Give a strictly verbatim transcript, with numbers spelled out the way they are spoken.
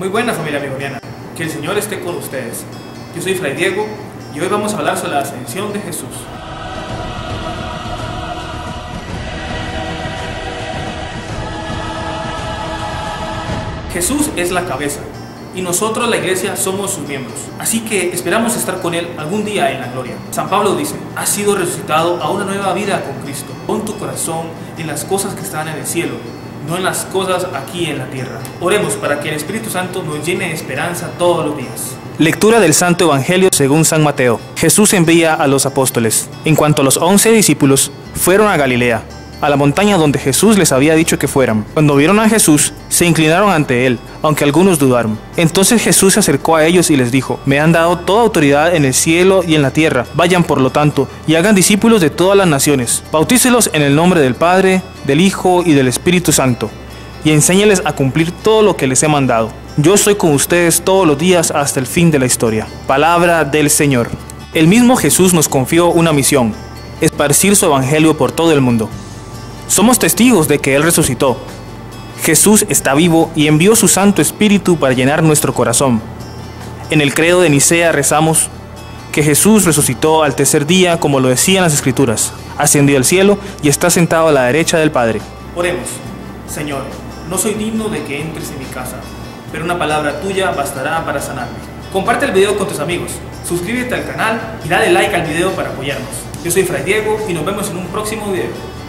Muy buena familia amigoniana, que el Señor esté con ustedes. Yo soy Fray Diego y hoy vamos a hablar sobre la ascensión de Jesús. Jesús es la cabeza y nosotros la iglesia somos sus miembros, así que esperamos estar con él algún día en la gloria. San Pablo dice: has sido resucitado a una nueva vida con Cristo, pon tu corazón en las cosas que están en el cielo, no en las cosas aquí en la tierra. Oremos para que el Espíritu Santo nos llene de esperanza todos los días. Lectura del Santo Evangelio según San Mateo. Jesús envía a los apóstoles. En cuanto a los once discípulos, fueron a Galilea, a la montaña donde Jesús les había dicho que fueran. Cuando vieron a Jesús, se inclinaron ante él, aunque algunos dudaron. Entonces Jesús se acercó a ellos y les dijo: me han dado toda autoridad en el cielo y en la tierra. Vayan, por lo tanto, y hagan discípulos de todas las naciones. Bautícelos en el nombre del Padre, del Hijo y del Espíritu Santo, y enséñales a cumplir todo lo que les he mandado. Yo estoy con ustedes todos los días hasta el fin de la historia. Palabra del Señor. El mismo Jesús nos confió una misión: esparcir su evangelio por todo el mundo. Somos testigos de que él resucitó. Jesús está vivo y envió su Santo Espíritu para llenar nuestro corazón. En el Credo de Nicea rezamos que Jesús resucitó al tercer día, como lo decían las Escrituras, ascendió al cielo y está sentado a la derecha del Padre. Oremos. Señor, no soy digno de que entres en mi casa, pero una palabra tuya bastará para sanarme. Comparte el video con tus amigos, suscríbete al canal y dale like al video para apoyarnos. Yo soy Fray Diego y nos vemos en un próximo video.